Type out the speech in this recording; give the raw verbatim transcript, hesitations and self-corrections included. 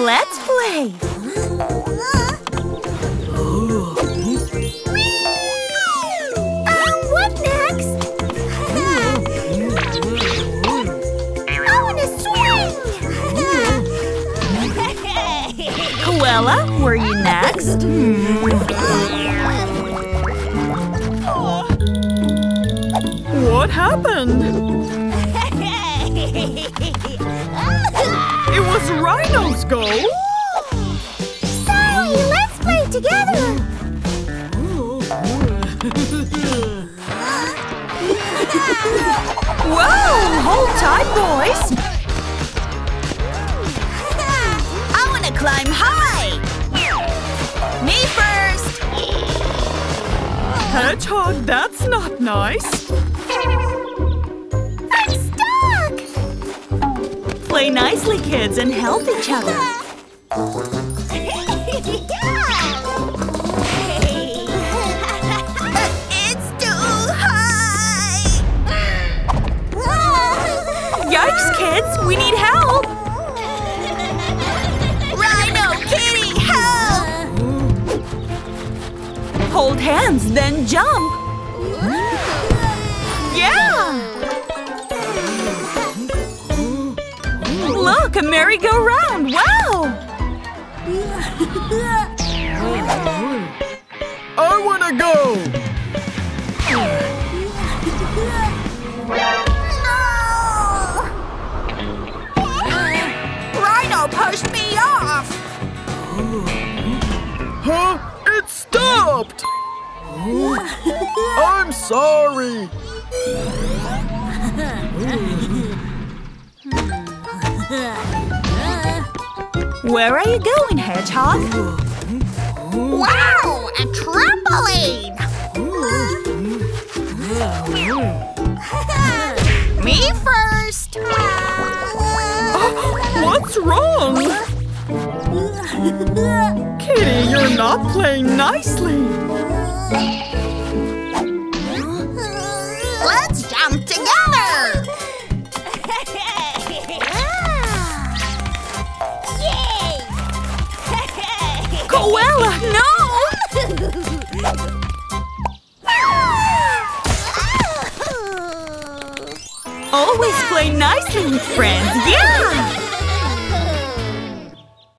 Let's play! Um, what next? I want to swing! Cruella, were you next? What happened? It was Rhino's goal! Sorry, let's play together! Whoa! Hold tight, boys! I want to climb high! Me first! Hedgehog, that's not nice! Play nicely, kids, and help each other. It's too high! Yikes, kids! We need help! Rhino, kitty, help! Hold hands, then jump! Look, a merry-go-round! Wow! I wanna go! No! Rhino pushed me off! Huh? It stopped! I'm sorry! Where are you going, Hedgehog? Wow! A trampoline! Me first! Oh, what's wrong? Kitty, you're not playing nicely! Let's jump together! Cruella, no! Always play nicely with friends, yeah!